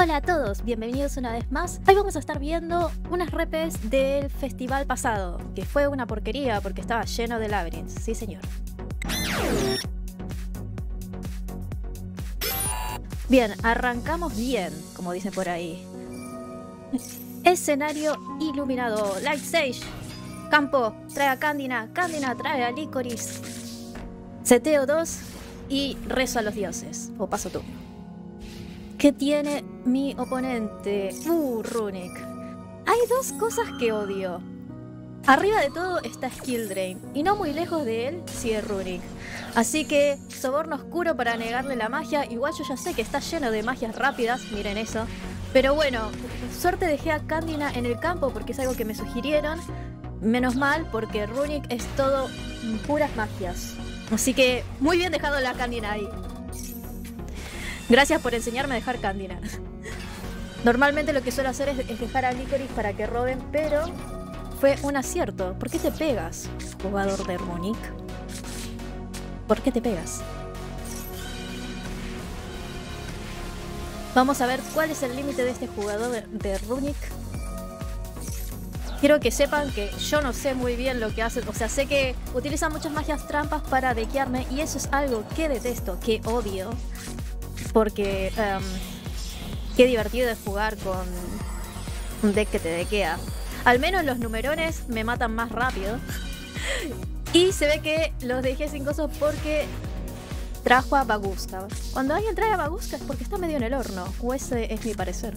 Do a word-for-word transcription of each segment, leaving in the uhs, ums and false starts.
Hola a todos, bienvenidos una vez más. Hoy vamos a estar viendo unas repes del festival pasado, que fue una porquería porque estaba lleno de Labrynths, sí señor. Bien, arrancamos bien, como dice por ahí. Escenario iluminado, Light Stage. Campo, trae a Candina, Candina trae a Lycoris. Seteo dos y rezo a los dioses, o paso turno. ¿Qué tiene mi oponente? Uh, Runick. Hay dos cosas que odio. Arriba de todo está Skill Drain, y no muy lejos de él sigue Runick. Así que soborno oscuro para negarle la magia. Igual yo ya sé que está lleno de magias rápidas, miren eso. Pero bueno, suerte dejé a Candina en el campo porque es algo que me sugirieron. Menos mal, porque Runick es todo puras magias. Así que muy bien dejado la Candina ahí. Gracias por enseñarme a dejar Candina. Normalmente lo que suelo hacer es, es dejar a Lycoris para que roben, pero fue un acierto. ¿Por qué te pegas, jugador de Runick? ¿Por qué te pegas? Vamos a ver cuál es el límite de este jugador de, de Runick. Quiero que sepan que yo no sé muy bien lo que hacen. O sea, sé que utilizan muchas magias trampas para dequearme y eso es algo que detesto, que odio. Porque um, qué divertido es jugar con un deck que te dequea. Al menos los numerones me matan más rápido. Y se ve que los dejé sin cosas porque trajo a Baguska. Cuando alguien trae a Baguska es porque está medio en el horno. O ese es mi parecer.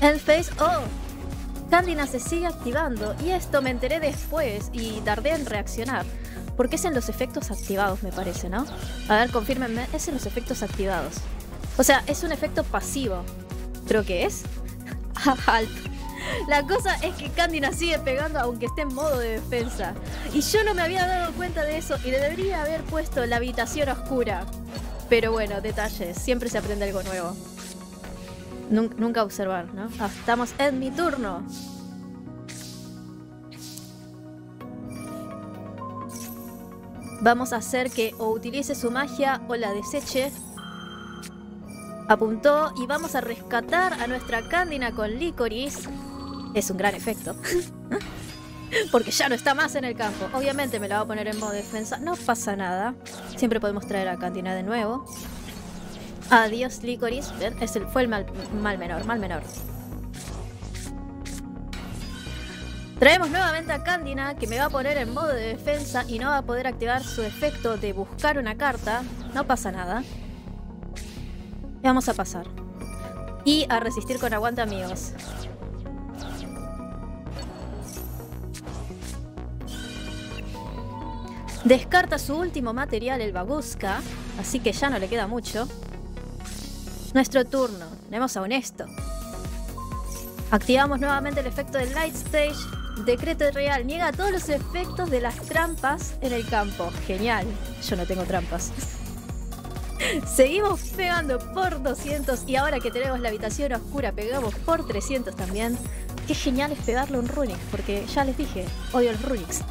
El face... ¡Oh! Candina se sigue activando. Y esto me enteré después y tardé en reaccionar. Porque es en los efectos activados, me parece, ¿no? A ver, confírmenme. Es en los efectos activados. O sea, es un efecto pasivo. ¿Pero qué es? Halt. La cosa es que Candina sigue pegando aunque esté en modo de defensa. Y yo no me había dado cuenta de eso. Y debería haber puesto la habitación oscura. Pero bueno, detalles. Siempre se aprende algo nuevo. Nun- nunca observar, ¿no? Ah, estamos en mi turno. Vamos a hacer que o utilice su magia o la deseche. Apuntó y vamos a rescatar a nuestra Candina con Lycoris. Es un gran efecto. Porque ya no está más en el campo. Obviamente me la va a poner en modo defensa. No pasa nada. Siempre podemos traer a Candina de nuevo. Adiós Lycoris. ¿Ven? Es el, fue el mal, mal menor, mal menor. Traemos nuevamente a Candina, que me va a poner en modo de defensa y no va a poder activar su efecto de buscar una carta. No pasa nada. Y vamos a pasar. Y a resistir con aguante, amigos. Descarta su último material, el Baguska. Así que ya no le queda mucho. Nuestro turno. Tenemos a Honesto. Activamos nuevamente el efecto del Light Stage. Decreto real. Niega todos los efectos de las trampas en el campo. Genial. Yo no tengo trampas. Seguimos pegando por doscientos. Y ahora que tenemos la habitación oscura, pegamos por trescientos también. Qué genial es pegarle un Runick. Porque ya les dije, odio los Runicks.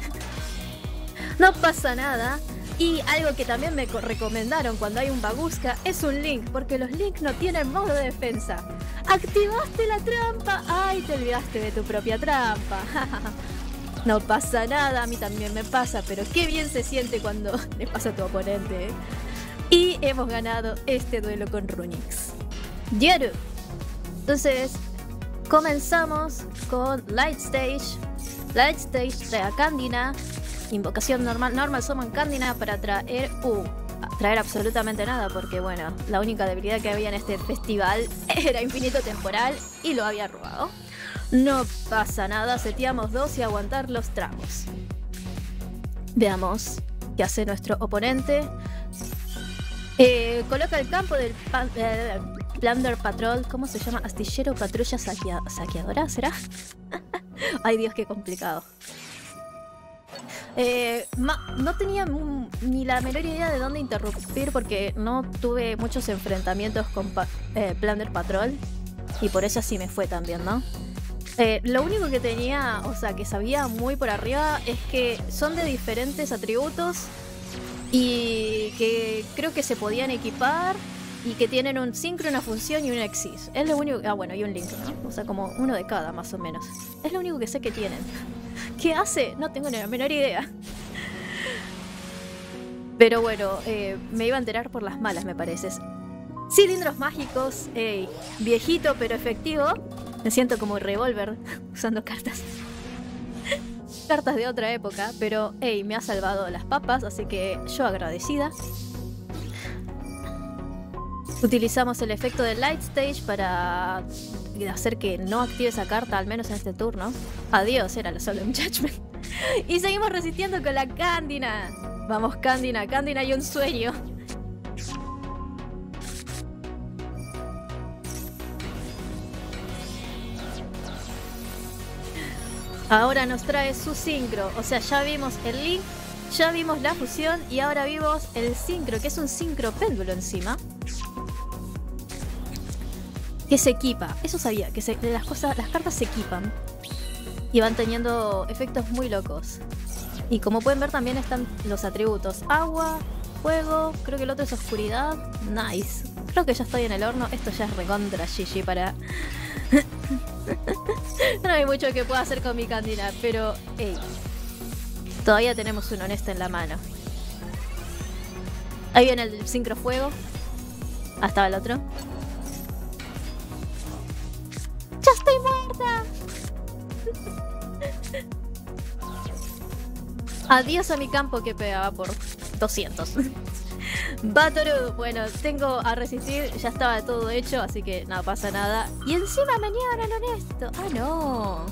No pasa nada. Y algo que también me recomendaron cuando hay un Baguska es un Link, porque los Link no tienen modo de defensa. ¡Activaste la trampa! ¡Ay, te olvidaste de tu propia trampa! No pasa nada, a mí también me pasa, pero qué bien se siente cuando le pasa a tu oponente, ¿eh? Y hemos ganado este duelo con Runix. ¡Dieru! Entonces, comenzamos con Light Stage. Light Stage trae a Candina. Invocación normal, normal suman Candina para traer... Uh, traer absolutamente nada porque, bueno, la única debilidad que había en este festival era infinito temporal y lo había robado. No pasa nada, seteamos dos y aguantar los tragos. Veamos qué hace nuestro oponente. Eh, coloca el campo del pan, eh, Plunder Patrol, ¿cómo se llama? Astillero patrulla saquea, saqueadora, ¿será? Ay Dios, qué complicado. Eh, ma, no tenía ni la menor idea de dónde interrumpir porque no tuve muchos enfrentamientos con pa eh, Plunder Patrol y por eso así me fue también, ¿no? Eh, lo único que tenía, o sea, que sabía muy por arriba es que son de diferentes atributos y que creo que se podían equipar y que tienen un Synchro, una Función y un Exis. Es lo único... Ah, bueno, y un Link, ¿no? O sea, como uno de cada, más o menos. Es lo único que sé que tienen. ¿Qué hace? No tengo ni la menor idea. Pero bueno, eh, me iba a enterar por las malas, me parece. Cilindros mágicos, ey, viejito pero efectivo. Me siento como Revolver usando cartas. Cartas de otra época, pero ey, me ha salvado las papas, así que yo agradecida. Utilizamos el efecto de Light Stage para hacer que no active esa carta, al menos en este turno. Adiós, era la Solemn Judgment. Y seguimos resistiendo con la Candina. Vamos Candina, Candina y un sueño. Ahora nos trae su Synchro, o sea, ya vimos el Link, ya vimos la fusión y ahora vimos el Synchro, que es un Synchro péndulo encima. Que se equipa, eso sabía, que se, las, cosas, las cartas se equipan y van teniendo efectos muy locos. Y como pueden ver también están los atributos, agua, fuego, creo que el otro es oscuridad, nice. Creo que ya estoy en el horno, esto ya es recontra G G para... No hay mucho que pueda hacer con mi Candina, pero hey, todavía tenemos un Honesto en la mano. Ahí viene el sincrofuego. Hasta el otro. ¡Ya estoy muerta! Adiós a mi campo que pegaba por doscientos. Batoru, bueno, tengo a resistir, ya estaba todo hecho, así que no pasa nada. Y encima me niegan al Honesto. Ah, no.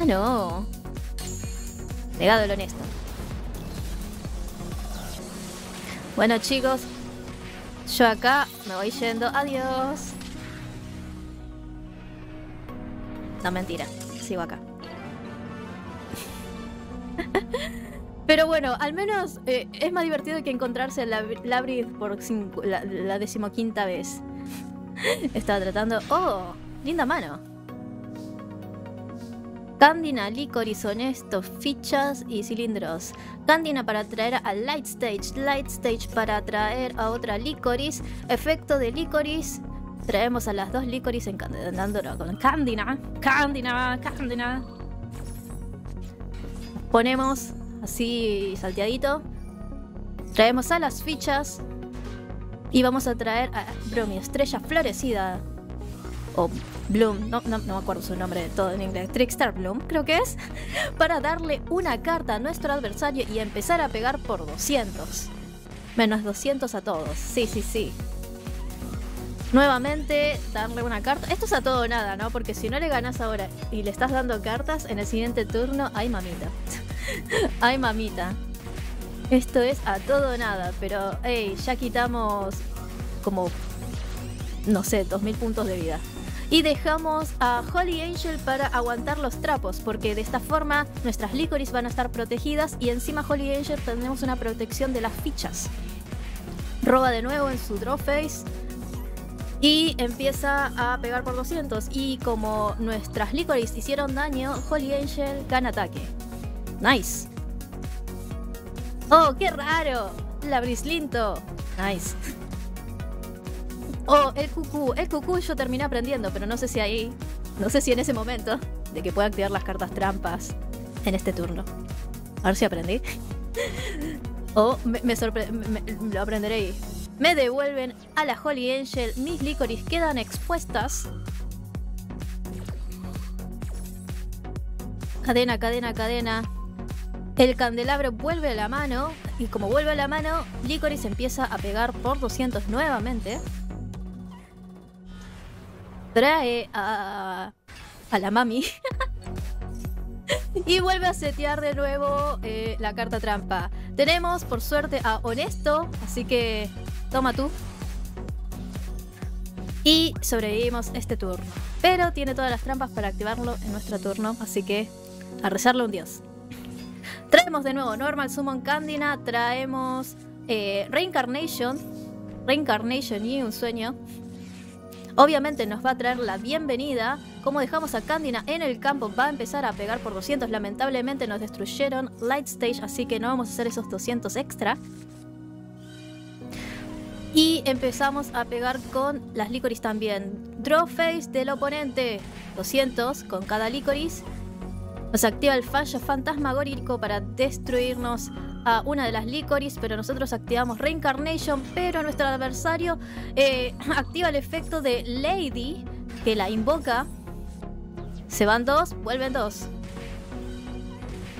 Ah, no. Negado el Honesto. Bueno, chicos, yo acá me voy yendo. Adiós. No, mentira. Sigo acá. Pero bueno, al menos eh, es más divertido que encontrarse en la Labrynths por cinco, la, la decimoquinta vez. Estaba tratando... ¡Oh! Linda mano. Candina, Lycoris, Honesto, fichas y cilindros. Candina para atraer a Light Stage. Light Stage para atraer a otra Lycoris. Efecto de Lycoris. Traemos a las dos Lycoris en Candina. Candina, Candina, Candina. Ponemos... así salteadito. Traemos a las fichas. Y vamos a traer a Bromi, Estrella Florecida. O Bloom, no, no, no me acuerdo su nombre de todo en inglés. Trickstar Bloom, creo que es. Para darle una carta a nuestro adversario y empezar a pegar por doscientos. Menos doscientos a todos. Sí, sí, sí. Nuevamente, darle una carta. Esto es a todo o nada, ¿no? Porque si no le ganas ahora y le estás dando cartas, en el siguiente turno, ay mamita. Ay mamita. Esto es a todo o nada. Pero hey, ya quitamos como, no sé, dos mil puntos de vida. Y dejamos a Holy Angel para aguantar los trapos, porque de esta forma nuestras Lycoris van a estar protegidas. Y encima Holy Angel tenemos una protección de las fichas. Roba de nuevo en su draw phase y empieza a pegar por doscientos. Y como nuestras Lycoris hicieron daño, Holy Angel gana ataque. Nice. Oh, qué raro. Labrislinto. Nice. Oh, el cucú. El cucú yo terminé aprendiendo, pero no sé si ahí... no sé si en ese momento de que pueda activar las cartas trampas en este turno. A ver si aprendí. Oh, me, me sorprende... lo aprenderé y... me devuelven a la Holy Angel. Mis Lycoris quedan expuestas. Cadena, cadena, cadena. El candelabro vuelve a la mano. Y como vuelve a la mano, Lycoris empieza a pegar por doscientos nuevamente. Trae a... a la mami. Y vuelve a setear de nuevo eh, la carta trampa. Tenemos, por suerte, a Honesto. Así que... toma tú. Y sobrevivimos este turno. Pero tiene todas las trampas para activarlo en nuestro turno. Así que... a rezarle a un dios. Traemos de nuevo Normal Summon Candina, traemos eh, Reincarnation, Reincarnation y un sueño. Obviamente nos va a traer la bienvenida Como dejamos a Candina en el campo, va a empezar a pegar por doscientos. Lamentablemente nos destruyeron Light Stage, así que no vamos a hacer esos doscientos extra. Y empezamos a pegar con las Lycoris también. Draw face del oponente. doscientos con cada Lycoris. Nos activa el fallo fantasmagórico para destruirnos a una de las Lycoris, pero nosotros activamos Reincarnation, pero nuestro adversario eh, activa el efecto de Lady, que la invoca. Se van dos, vuelven dos.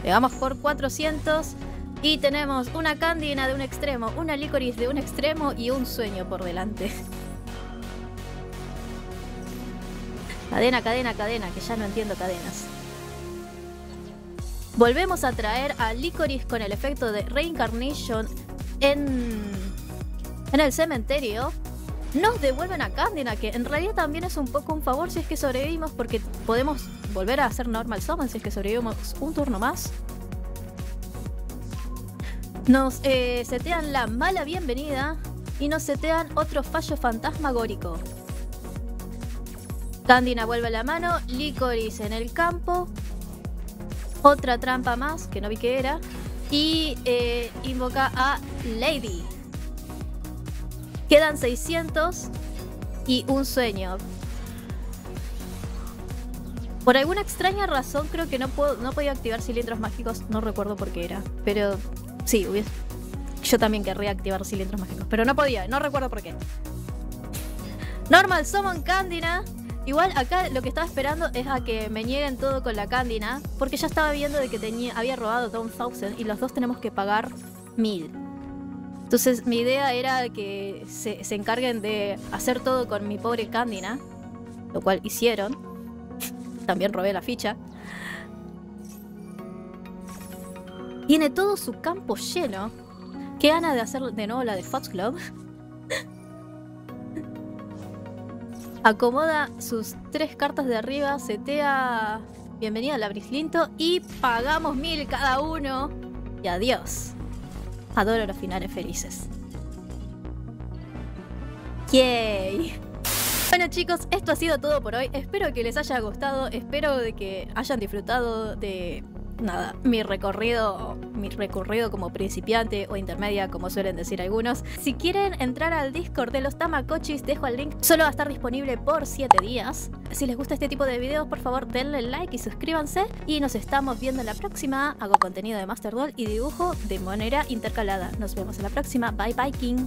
Pegamos por cuatrocientos y tenemos una Candina de un extremo, una Lycoris de un extremo y un sueño por delante. Cadena, cadena, cadena, que ya no entiendo cadenas. Volvemos a traer a Lycoris con el efecto de Reincarnation en, en el cementerio. Nos devuelven a Candina, que en realidad también es un poco un favor si es que sobrevivimos, porque podemos volver a hacer Normal Summon si es que sobrevivimos un turno más. Nos eh, setean la mala bienvenida y nos setean otro fallo fantasmagórico. Candina vuelve a la mano, Lycoris en el campo. Otra trampa más, que no vi que era. Y eh, invoca a Lady. Quedan seiscientos y un sueño. Por alguna extraña razón creo que no, puedo, no podía activar cilindros mágicos. No recuerdo por qué era. Pero sí, hubiese, yo también querría activar cilindros mágicos. Pero no podía, no recuerdo por qué. Normal Summon Candina. Igual acá lo que estaba esperando es a que me nieguen todo con la Candina, porque ya estaba viendo de que tenía, había robado Down Thousand y los dos tenemos que pagar mil. Entonces mi idea era que se, se encarguen de hacer todo con mi pobre Candina, lo cual hicieron. También robé la ficha. Tiene todo su campo lleno. Qué gana de hacer de nuevo la de Fox Club. Acomoda sus tres cartas de arriba, setea bienvenida a Labrislinto y pagamos mil cada uno. Y adiós. Adoro los finales felices. ¡Yay! Bueno chicos, esto ha sido todo por hoy. Espero que les haya gustado, espero de que hayan disfrutado de nada, mi recorrido, mi recorrido como principiante o intermedia, como suelen decir algunos. Si quieren entrar al Discord de los Tamacochis, dejo el link. Solo va a estar disponible por siete días. Si les gusta este tipo de videos, por favor denle like y suscríbanse. Y nos estamos viendo en la próxima. Hago contenido de Master Duel y dibujo de manera intercalada. Nos vemos en la próxima. Bye bye, King.